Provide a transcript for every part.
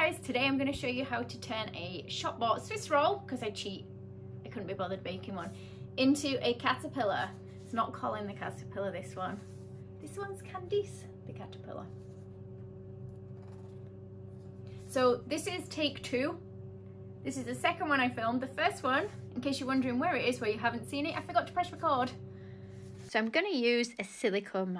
guys, today I'm going to show you how to turn a shop bought Swiss roll, because I cheat, I couldn't be bothered baking one, into a caterpillar. It's not Colin the caterpillar, this one. This one's Candice the caterpillar. So this is take two. This is the second one I filmed. The first one, in case you're wondering where it is, where you haven't seen it, I forgot to press record. So I'm going to use a silicone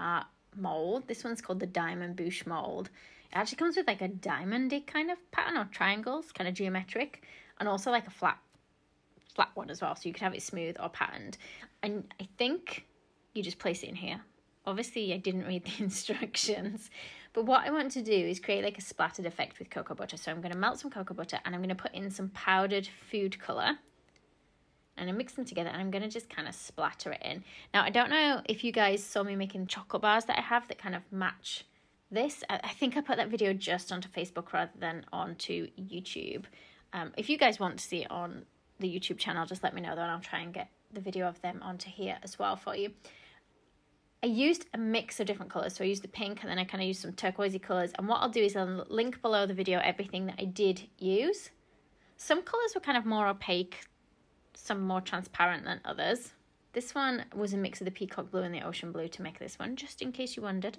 mold. This one's called the Diamond Bouche mold. It actually comes with like a diamondy kind of pattern, or triangles, kind of geometric, and also like a flat one as well, so you could have it smooth or patterned. And I think you just place it in here. Obviously I didn't read the instructions, but what I want to do is create like a splattered effect with cocoa butter. So I'm going to melt some cocoa butter and I'm going to put in some powdered food colour, and I mix them together and I'm going to just kind of splatter it in. Now I don't know if you guys saw me making chocolate bars that I have that kind of match this. I think I put that video just onto Facebook rather than onto YouTube. If you guys want to see it on the YouTube channel, just let me know though, and I'll try and get the video of them onto here as well for you. I used a mix of different colours, so I used the pink and then I kind of used some turquoisey colours, and what I'll do is I'll link below the video everything that I did use. Some colours were kind of more opaque, some more transparent than others. This one was a mix of the peacock blue and the ocean blue to make this one, just in case you wondered.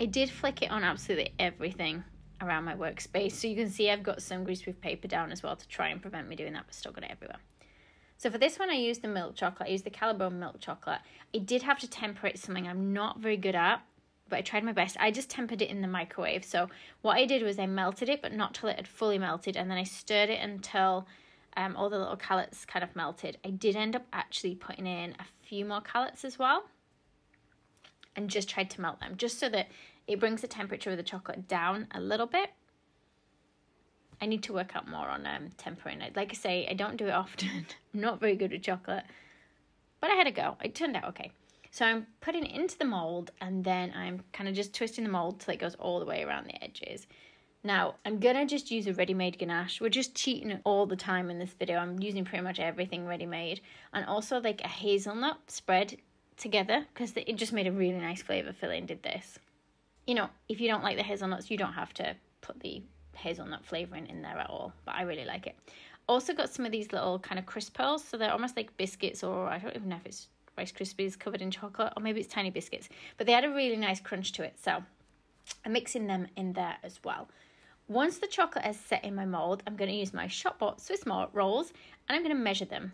I did flick it on absolutely everything around my workspace. So you can see I've got some greaseproof paper down as well to try and prevent me doing that, but still got it everywhere. So for this one, I used the milk chocolate. I used the Callebaut milk chocolate. I did have to temper it, something I'm not very good at, but I tried my best. I just tempered it in the microwave. So what I did was I melted it, but not till it had fully melted. And then I stirred it until all the little callets kind of melted. I did end up actually putting in a few more callets as well, and just tried to melt them, just so that it brings the temperature of the chocolate down a little bit. I need to work out more on tempering. Like I say, I don't do it often. I'm not very good with chocolate, but I had a go. It turned out okay. So I'm putting it into the mold, and then I'm kind of just twisting the mold till it goes all the way around the edges. Now, I'm gonna just use a ready-made ganache. We're just cheating all the time in this video. I'm using pretty much everything ready-made, and also like a hazelnut spread together, because it just made a really nice flavor filling, did this. You know, if you don't like the hazelnuts, you don't have to put the hazelnut flavoring in there at all, but I really like it. Also got some of these little kind of crisp pearls, so they're almost like biscuits, or I don't even know if it's Rice Krispies covered in chocolate, or maybe it's tiny biscuits, but they had a really nice crunch to it, so I'm mixing them in there as well. Once the chocolate is set in my mold, I'm going to use my shop bought Swiss rolls and I'm going to measure them.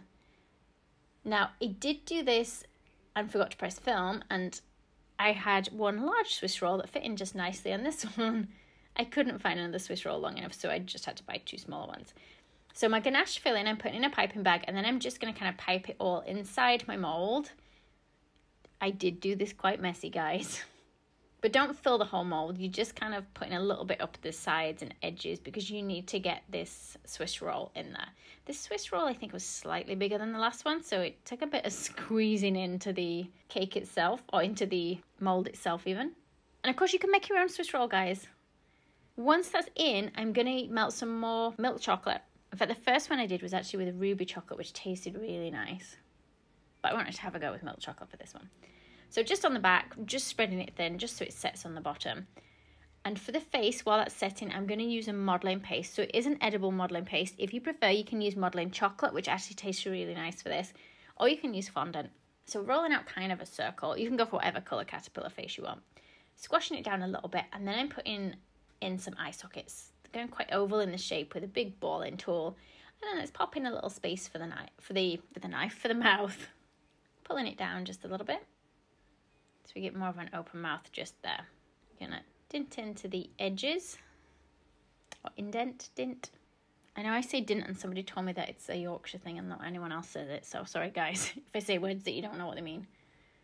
Now, I did do this and forgot to press film, and I had one large Swiss roll that fit in just nicely, and this one I couldn't find another Swiss roll long enough, so I just had to buy two smaller ones. So my ganache filling, I'm putting in a piping bag, and then I'm just going to kind of pipe it all inside my mold. I did do this quite messy, guys, but don't fill the whole mold. You're just kind of putting a little bit up the sides and edges, because you need to get this Swiss roll in there. This Swiss roll, I think, was slightly bigger than the last one, so it took a bit of squeezing into the cake itself, or into the mold itself even. And of course you can make your own Swiss roll, guys. Once that's in, I'm gonna melt some more milk chocolate. In fact, the first one I did was actually with ruby chocolate, which tasted really nice, but I wanted to have a go with milk chocolate for this one. So just on the back, just spreading it thin, just so it sets on the bottom. And for the face, while that's setting, I'm going to use a modelling paste. So it is an edible modelling paste. If you prefer, you can use modelling chocolate, which actually tastes really nice for this, or you can use fondant. So rolling out kind of a circle, you can go for whatever colour caterpillar face you want. Squashing it down a little bit, and then I'm putting in some eye sockets. They're going quite oval in the shape with a big ball and tool. And then let's pop in a little space for the knife, for the mouth. Pulling it down just a little bit, so we get more of an open mouth just there. You're gonna dint into the edges, or indent, dint. I know I say dint and somebody told me that it's a Yorkshire thing and not anyone else says it, so sorry guys if I say words that you don't know what they mean.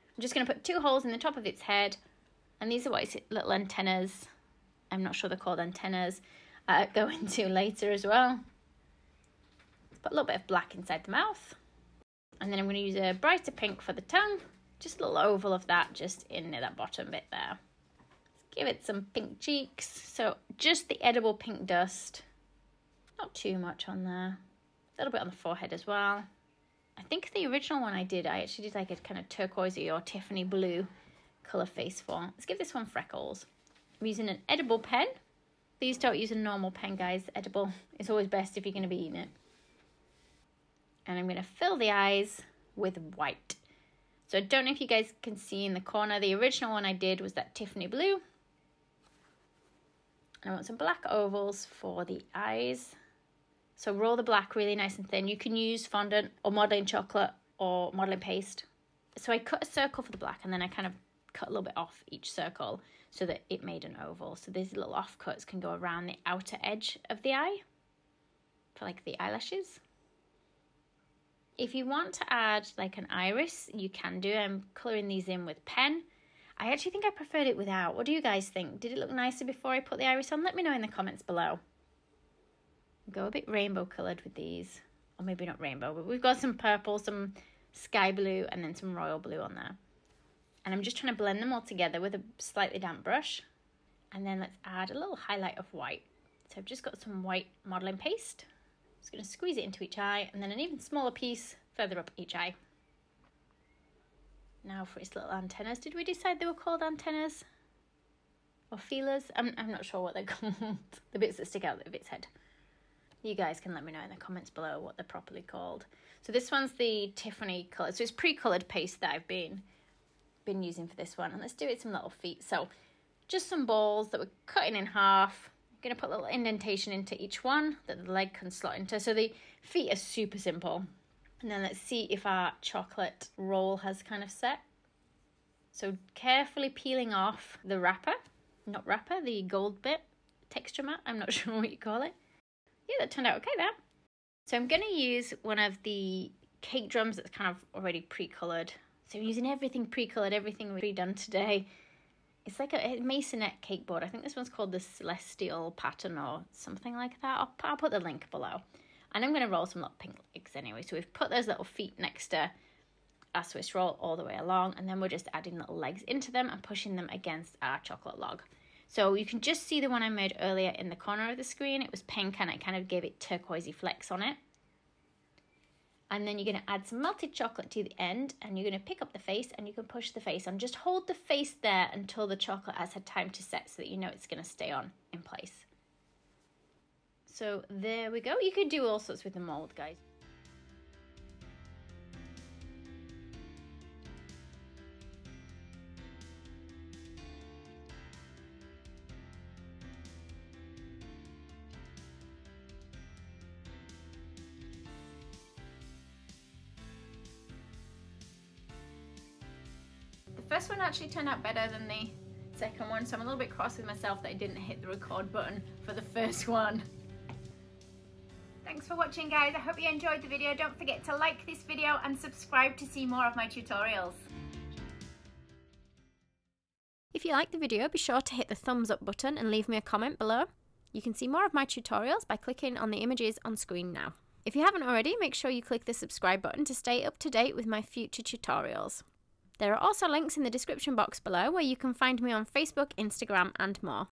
I'm just gonna put two holes in the top of its head, and these are what little antennas, I'm not sure they're called antennas, go into later as well. Let's put a little bit of black inside the mouth, and then I'm gonna use a brighter pink for the tongue. Just a little oval of that just in near that bottom bit there. Let's give it some pink cheeks. So just the edible pink dust. Not too much on there. A little bit on the forehead as well. I think the original one I did, I actually did like a kind of turquoisey or Tiffany blue colour face for. Let's give this one freckles. I'm using an edible pen. Please don't use a normal pen, guys. Edible. It's always best if you're going to be eating it. And I'm going to fill the eyes with white. So I don't know if you guys can see in the corner. The original one I did was that Tiffany blue. And I want some black ovals for the eyes. So roll the black really nice and thin. You can use fondant or modeling chocolate or modeling paste. So I cut a circle for the black and then I kind of cut a little bit off each circle so that it made an oval. So these little offcuts can go around the outer edge of the eye for like the eyelashes. If you want to add like an iris, you can do. I'm colouring these in with pen. I actually think I preferred it without. What do you guys think? Did it look nicer before I put the iris on? Let me know in the comments below. Go a bit rainbow coloured with these. Or maybe not rainbow, but we've got some purple, some sky blue, and then some royal blue on there. And I'm just trying to blend them all together with a slightly damp brush. And then let's add a little highlight of white. So I've just got some white modelling paste. I'm just going to squeeze it into each eye, and then an even smaller piece further up each eye. Now for its little antennas. Did we decide they were called antennas? Or feelers? I'm not sure what they're called. The bits that stick out of its head. You guys can let me know in the comments below what they're properly called. So this one's the Tiffany colour. So it's pre-coloured paste that I've been using for this one. And let's do it some little feet. So just some balls that we're cutting in half. I'm going to put a little indentation into each one that the leg can slot into. So the feet are super simple. And then let's see if our chocolate roll has kind of set. So carefully peeling off the wrapper, the gold bit, texture mat, I'm not sure what you call it. Yeah, that turned out okay there. So I'm going to use one of the cake drums that's kind of already pre-coloured. So I'm using everything pre-coloured, everything we've pre-done today. It's like a masonette cake board. I think this one's called the Celestial Pattern or something like that. I'll put the link below. And I'm going to roll some little pink legs anyway. So we've put those little feet next to our Swiss roll all the way along. And then we're just adding little legs into them and pushing them against our chocolate log. So you can just see the one I made earlier in the corner of the screen. It was pink and I kind of gave it turquoisey flecks on it. And then you're going to add some melted chocolate to the end, and you're going to pick up the face and you can push the face on. Just hold the face there until the chocolate has had time to set so that you know it's going to stay on in place. So there we go. You could do all sorts with the mold, guys. First one actually turned out better than the second one, so I'm a little bit cross with myself that I didn't hit the record button for the first one. Thanks for watching, guys. I hope you enjoyed the video. Don't forget to like this video and subscribe to see more of my tutorials. If you liked the video, be sure to hit the thumbs up button and leave me a comment below. You can see more of my tutorials by clicking on the images on screen now. If you haven't already, make sure you click the subscribe button to stay up to date with my future tutorials. There are also links in the description box below where you can find me on Facebook, Instagram, and more.